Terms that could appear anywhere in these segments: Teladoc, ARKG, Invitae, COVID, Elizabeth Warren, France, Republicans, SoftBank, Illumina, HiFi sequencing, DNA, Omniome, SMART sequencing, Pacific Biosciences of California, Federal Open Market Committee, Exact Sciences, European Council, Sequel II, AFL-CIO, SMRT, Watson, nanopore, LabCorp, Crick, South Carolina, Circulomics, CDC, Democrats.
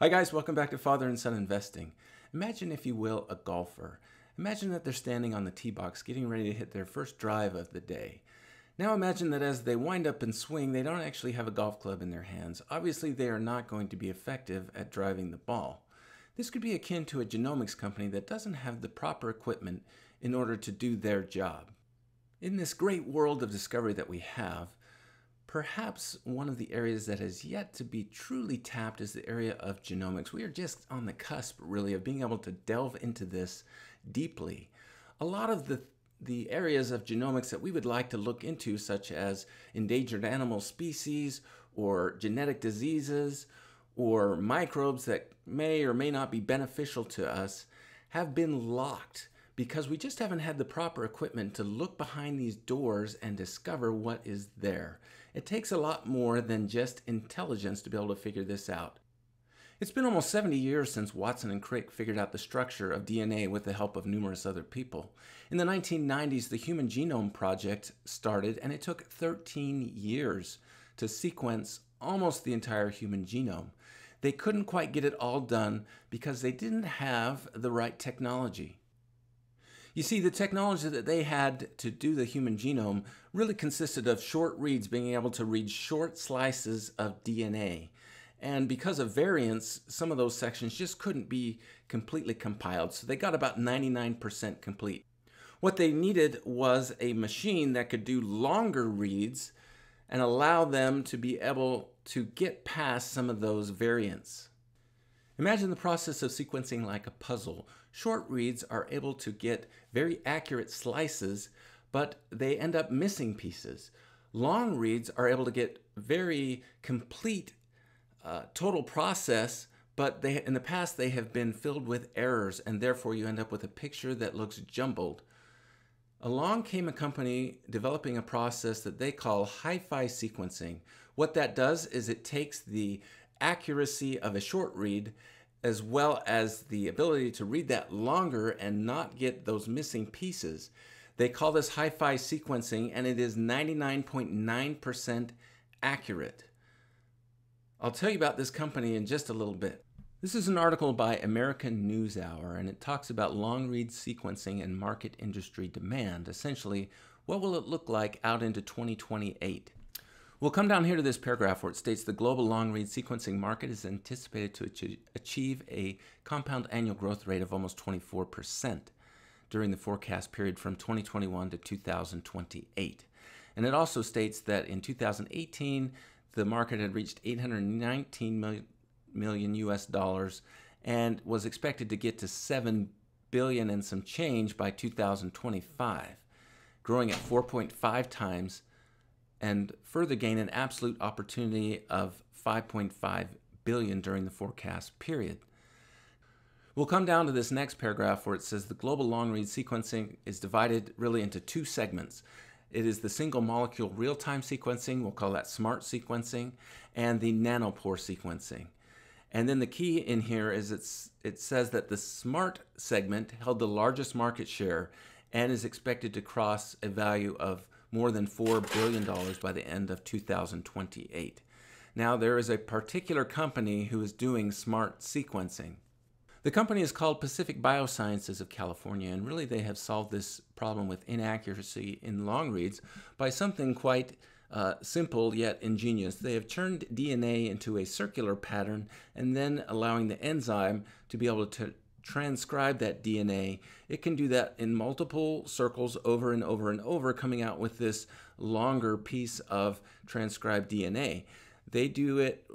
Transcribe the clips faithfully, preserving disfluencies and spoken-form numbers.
Hi guys, welcome back to Father and Son Investing. Imagine, if you will, a golfer. Imagine that they're standing on the tee box getting ready to hit their first drive of the day. Now imagine that as they wind up and swing, they don't actually have a golf club in their hands. Obviously, they are not going to be effective at driving the ball. This could be akin to a genomics company that doesn't have the proper equipment in order to do their job. In this great world of discovery that we have, perhaps one of the areas that has yet to be truly tapped is the area of genomics. We are just on the cusp, really, of being able to delve into this deeply. A lot of the, the areas of genomics that we would like to look into, such as endangered animal species or genetic diseases or microbes that may or may not be beneficial to us, have been locked because we just haven't had the proper equipment to look behind these doors and discover what is there. It takes a lot more than just intelligence to be able to figure this out. It's been almost seventy years since Watson and Crick figured out the structure of D N A with the help of numerous other people. In the nineteen nineties, the Human Genome Project started, and it took thirteen years to sequence almost the entire human genome. They couldn't quite get it all done because they didn't have the right technology. You see, the technology that they had to do the human genome really consisted of short reads, being able to read short slices of D N A. And because of variance, some of those sections just couldn't be completely compiled. So they got about ninety-nine percent complete. What they needed was a machine that could do longer reads and allow them to be able to get past some of those variants. Imagine the process of sequencing like a puzzle. Short reads are able to get very accurate slices, but they end up missing pieces. Long reads are able to get very complete uh, total process, but they, in the past they have been filled with errors, and therefore you end up with a picture that looks jumbled. Along came a company developing a process that they call HiFi sequencing. What that does is it takes the accuracy of a short read as well as the ability to read that longer and not get those missing pieces. They call this HiFi sequencing, and it is ninety-nine point nine percent accurate. I'll tell you about this company in just a little bit. This is an article by American NewsHour, and it talks about long read sequencing and market industry demand. Essentially, what will it look like out into twenty twenty-eight? We'll come down here to this paragraph where it states the global long-read sequencing market is anticipated to achieve a compound annual growth rate of almost twenty-four percent during the forecast period from twenty twenty-one to two thousand twenty-eight. And it also states that in two thousand eighteen, the market had reached eight hundred nineteen million U S dollars and was expected to get to seven billion and some change by two thousand twenty-five, growing at four point five times and further gain an absolute opportunity of five point five billion dollars during the forecast period. We'll come down to this next paragraph where it says the global long-read sequencing is divided really into two segments. It is the single-molecule real-time sequencing, we'll call that SMART sequencing, and the nanopore sequencing. And then the key in here is it's, it says that the SMART segment held the largest market share and is expected to cross a value of more than four billion dollars by the end of two thousand twenty-eight. Now, there is a particular company who is doing SMART sequencing. The company is called Pacific Biosciences of California, and really they have solved this problem with inaccuracy in long reads by something quite uh, simple yet ingenious. They have turned D N A into a circular pattern and then allowing the enzyme to be able to transcribe that D N A. It can do that in multiple circles over and over and over, coming out with this longer piece of transcribed D N A. They do it,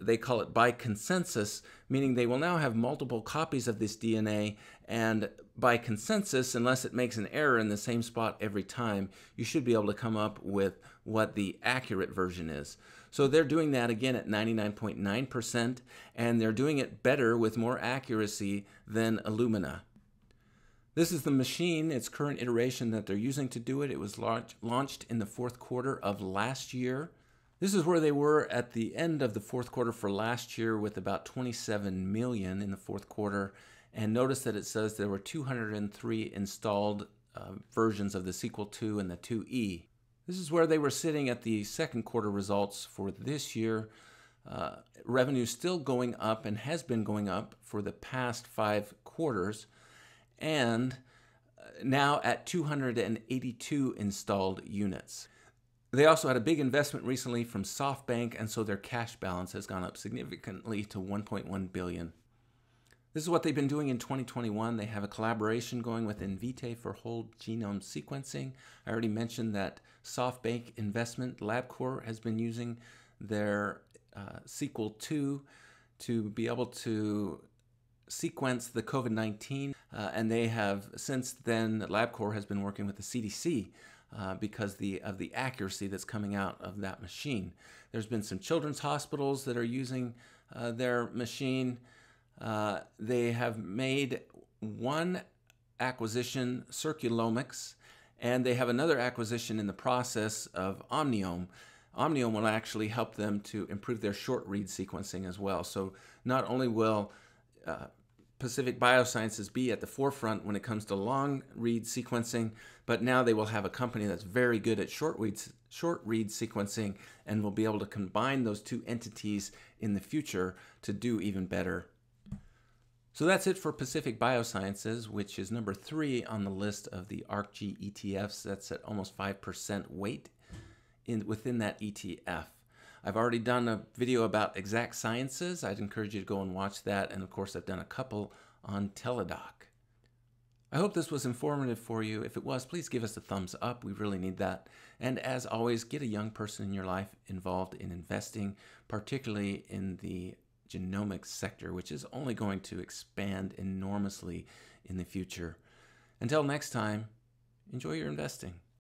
they call it by consensus, meaning they will now have multiple copies of this D N A, and by consensus, unless it makes an error in the same spot every time, you should be able to come up with what the accurate version is. So they're doing that again at ninety-nine point nine percent, and they're doing it better with more accuracy than Illumina. This is the machine, its current iteration that they're using to do it. It was launched in the fourth quarter of last year. This is where they were at the end of the fourth quarter for last year, with about twenty-seven million in the fourth quarter. And notice that it says there were two hundred three installed uh, versions of the Sequel two and the two E. This is where they were sitting at the second quarter results for this year. uh, revenue still going up and has been going up for the past five quarters, and now at two hundred eighty-two installed units. They also had a big investment recently from SoftBank, and so their cash balance has gone up significantly to one point one billion dollars. This is what they've been doing in twenty twenty-one. They have a collaboration going with Invitae for whole genome sequencing. I already mentioned that SoftBank investment, LabCorp, has been using their uh, Sequel two to be able to sequence the COVID nineteen, uh, and they have since then, LabCorp has been working with the C D C uh, because the, of the accuracy that's coming out of that machine. There's been some children's hospitals that are using uh, their machine. Uh, they have made one acquisition, Circulomics, and they have another acquisition in the process of Omniome. Omniome will actually help them to improve their short-read sequencing as well. So not only will uh, Pacific Biosciences be at the forefront when it comes to long-read sequencing, but now they will have a company that's very good at short-read short-read sequencing and will be able to combine those two entities in the future to do even better. So that's it for Pacific Biosciences, which is number three on the list of the ARKG E T Fs. That's at almost five percent weight in, within that E T F. I've already done a video about Exact Sciences. I'd encourage you to go and watch that. And of course, I've done a couple on Teladoc. I hope this was informative for you. If it was, please give us a thumbs up. We really need that. And as always, get a young person in your life involved in investing, particularly in the genomics sector, which is only going to expand enormously in the future. Until next time, enjoy your investing.